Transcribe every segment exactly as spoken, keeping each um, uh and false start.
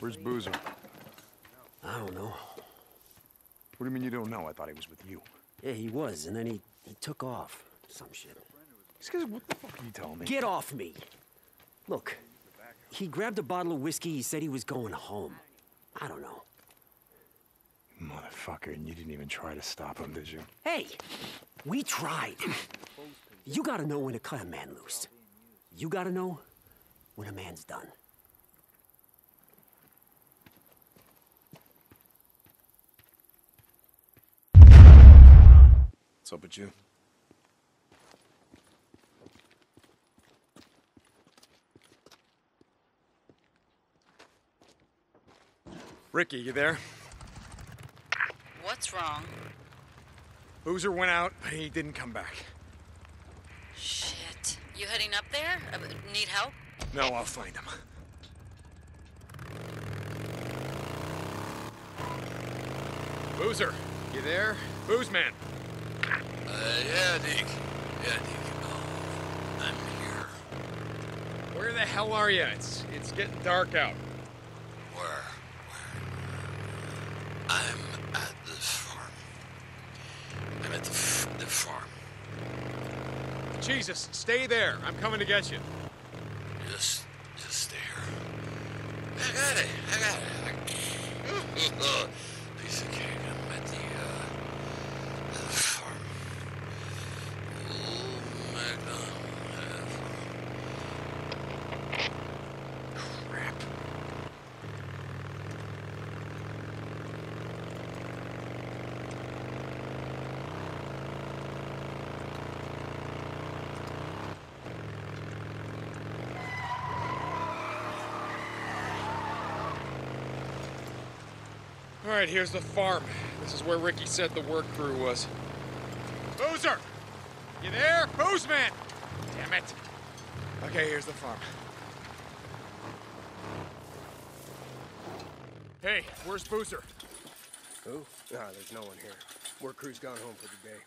Where's Boozer? I don't know. What do you mean you don't know? I thought he was with you. Yeah, he was, and then he, he took off. Some shit. Excuse me, what the fuck are you telling me? Get off me! Look, he grabbed a bottle of whiskey, he said he was going home. I don't know. Motherfucker, and you didn't even try to stop him, did you? Hey! We tried! You gotta know when to cut a man loose. You gotta know when a man's done. What's up with you? Ricky, you there? What's wrong? Boozer went out, but he didn't come back. Shit. You heading up there? Uh, need help? No, I'll find him. Boozer, you there? Boozman. Uh, yeah, Deacon. Yeah, Deacon. Oh, I'm here. Where the hell are you? It's, it's getting dark out. Where? I'm at the farm. I'm at the, f the farm. Jesus, stay there. I'm coming to get you. Just, just stay here. I got it. I got it. I... Piece of cake. I'm at the, uh, at the farm. Oh, my God. Crap. All right, here's the farm. This is where Ricky said the work crew was. Boozer! You there? Boozman! Damn it. Okay, here's the farm. Hey, where's Boozer? Who? Nah, there's no one here. Work crew's gone home for the day.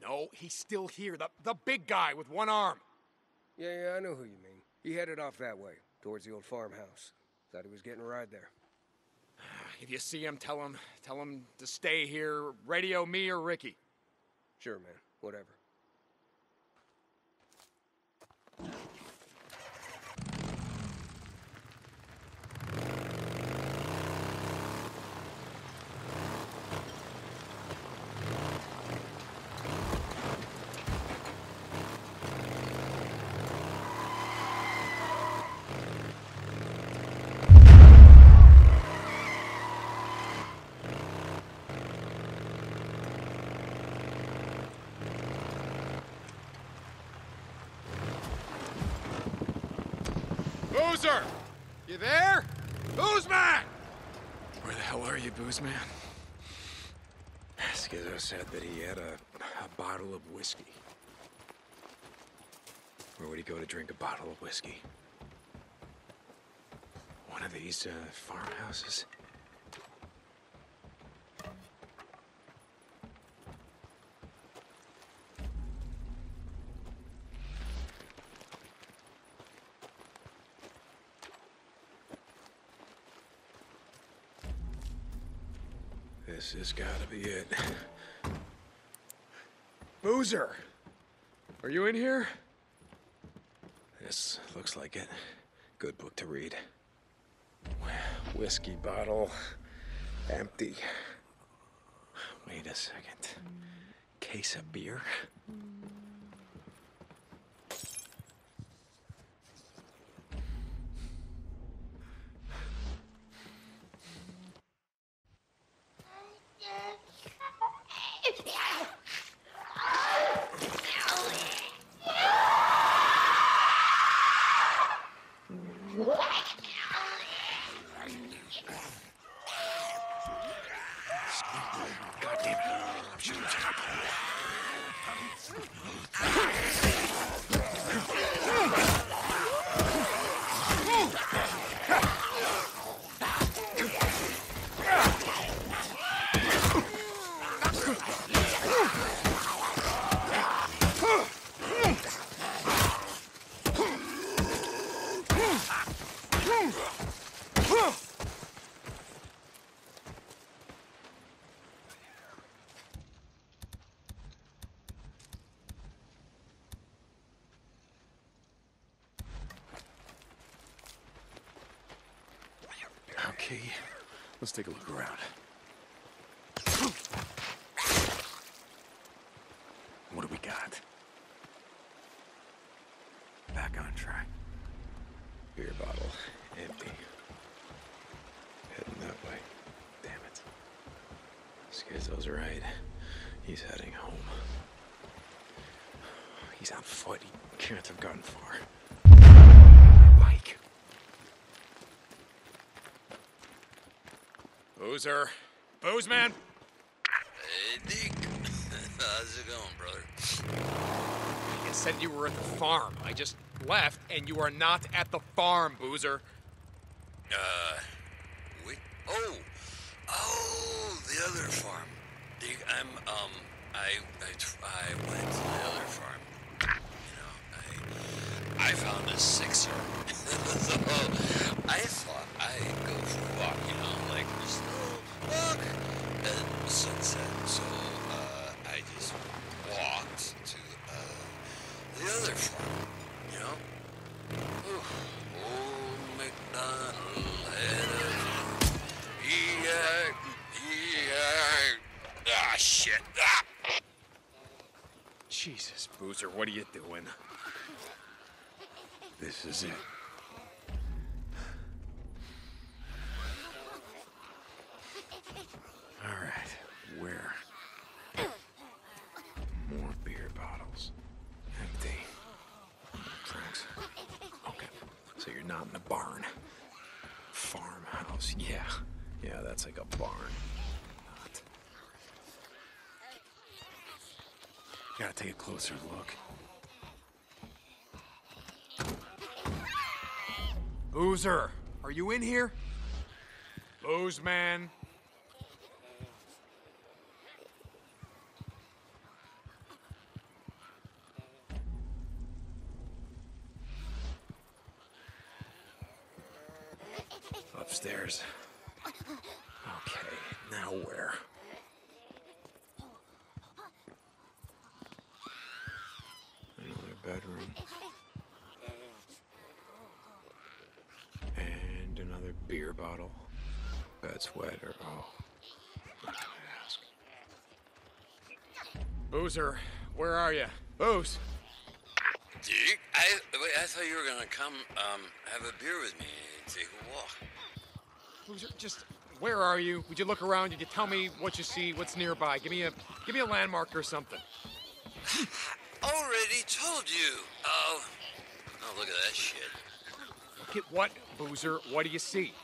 No, he's still here. The, the big guy with one arm. Yeah, yeah, I know who you mean. He headed off that way, towards the old farmhouse. Thought he was getting a ride there. If you see him, tell him, tell him to stay here. Radio me or Ricky. Sure, man. Whatever. Boozer! You there? Boozman! Where the hell are you, Boozman? Schizo said that he had a, a bottle of whiskey. Where would he go to drink a bottle of whiskey? One of these uh, farmhouses? This has got to be it. Boozer! Are you in here? This looks like it. Good book to read. Whiskey bottle. Empty. Wait a second. Case of beer? God damn it. Okay, let's take a look around. What do we got? Back on track. Beer bottle empty. Heading that way. Damn it. Schizo's right. He's heading home. He's on foot. He can't have gone far. My bike. Boozer. Boozman. Hey, Deacon. How's it going, brother? You said you were at the farm. I just left, and you are not at the farm, Boozer. Uh, we... Oh! Oh, the other farm. I'm, um, I, I, I went to the other farm. You know, I, I found a sixer. So, I thought I'd go for a walk, you know, like, just a walk at sunset, so... I just walked to uh, the other farm, you know? Ooh, old MacDonald had a... He had... He had... Ah, shit! Ah. Jesus, Boozer, what are you doing? This is it. All right, where... Not in the barn. Farmhouse, yeah. Yeah, that's like a barn. Not... Gotta take a closer look. Boozer, are you in here? Boozman. Upstairs. Okay, now where? Another bedroom. And another beer bottle. Bed sweater. Oh. What can I ask? Boozer, where are you? Booze! Dick, I, wait, I thought you were gonna come um, have a beer with me and take a walk. Just, where are you? Would you look around? Would you tell me what you see, what's nearby? Give me a, give me a landmark or something. Already told you. Oh, oh, look at that shit. Look at what, Boozer? What do you see?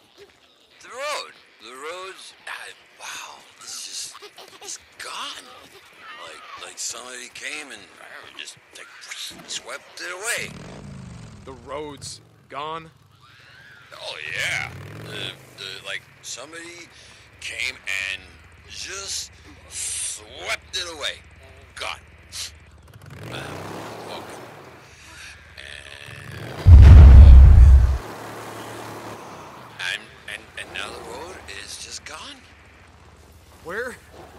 The road. The road's, uh, wow, it's just, it's gone. Like, like somebody came and uh, just like, swept it away. The road's gone? Oh, yeah. The, the, like, somebody came and just swept it away. Gone. Uh, okay. And, and, and, and now the road is just gone. Where,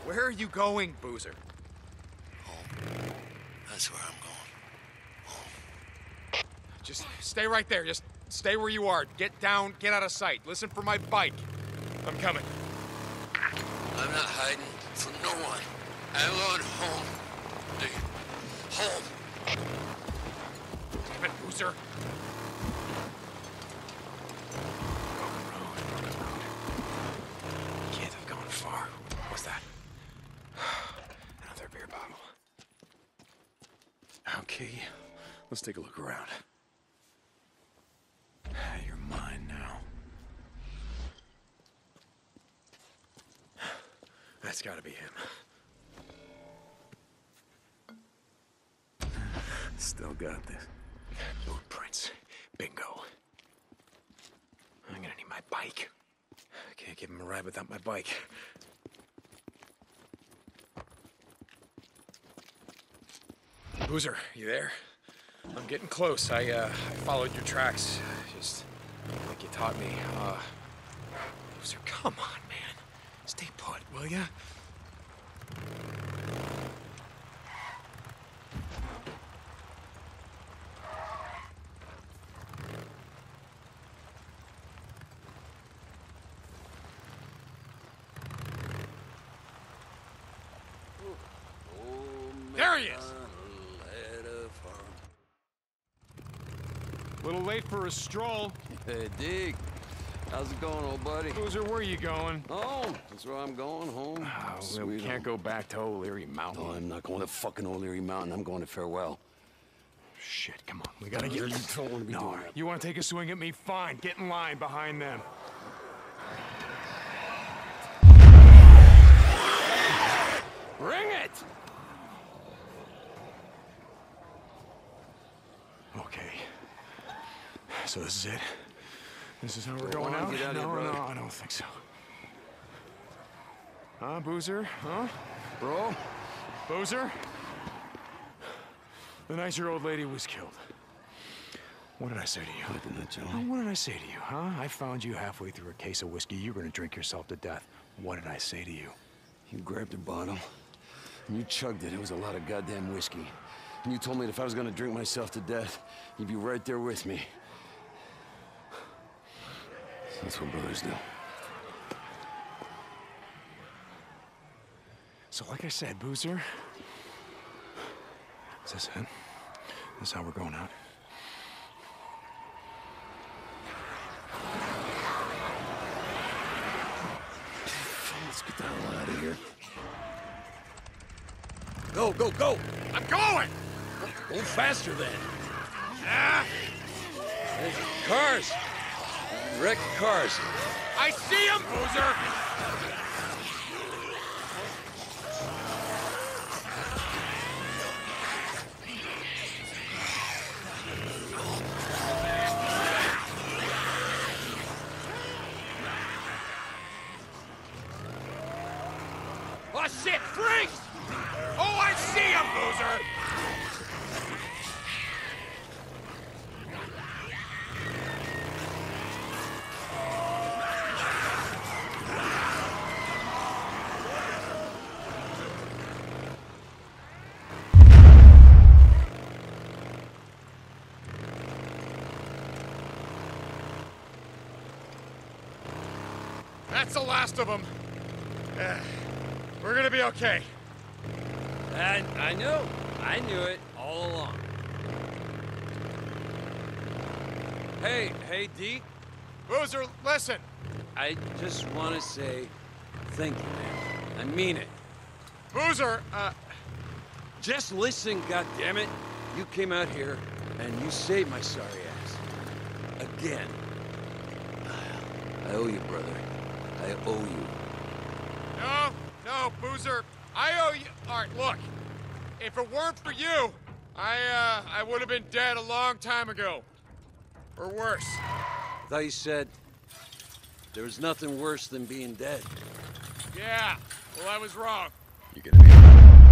where are you going, Boozer? Home. That's where I'm going. Home. Just stay right there. Just... Stay where you are. Get down. Get out of sight. Listen for my bike. I'm coming. I'm not hiding from no one. I'm going home. Dude. Home. Damn it, Boozer. Can't have gone far. What was that? Another beer bottle. Okay. Let's take a look around. You're mine now. That's gotta be him. Still got this. Footprints. Bingo. I'm gonna need my bike. I can't give him a ride without my bike. Boozer, you there? I'm getting close. I, uh, I followed your tracks. Just Like you taught me. Uh, Boozer, come on, man. Stay put, will ya? There he is! Little late for a stroll. Hey, Dig. How's it going, old buddy? Boozer, where are you going? Home. That's where I'm going, home. Oh, well, we can't home. go back to O'Leary Mountain. No, I'm not going to fucking O'Leary Mountain. I'm going to Farewell. Shit, come on. We gotta get... You don't want to be no, doing that. You want to take a swing at me? Fine. Get in line behind them. Bring it! Okay. So this is it? This is how we're going out? No, no, I don't think so. Huh, Boozer? Huh? Bro? Boozer? The nice-year-old lady was killed. What did I say to you? What did I tell you? What did I say to you, huh? I found you halfway through a case of whiskey. You were gonna drink yourself to death. What did I say to you? You grabbed a bottle, and you chugged it. It was a lot of goddamn whiskey. And you told me that if I was gonna drink myself to death, you'd be right there with me. That's what brothers do. So like I said, Boozer, is this it? This is how we're going out? Let's get the hell out of here. Go, go, go! I'm going! Go faster, then. Ah! There's cars! Wrecked cars. I see him, Boozer! Oh, shit! Freeze! Oh, I see him, Boozer! That's the last of them. Uh, we're gonna be okay. I, I knew. I knew it all along. Hey, hey, Deke. Boozer, listen. I just want to say thank you, man. I mean it. Boozer, uh... just listen, goddammit. You came out here, and you saved my sorry ass. Again. I owe you, brother. I owe you. No, no, Boozer. I owe you. All right, look. If it weren't for you, I, uh, I would have been dead a long time ago. Or worse. I thought you said there was nothing worse than being dead. Yeah, well, I was wrong. You're gonna be...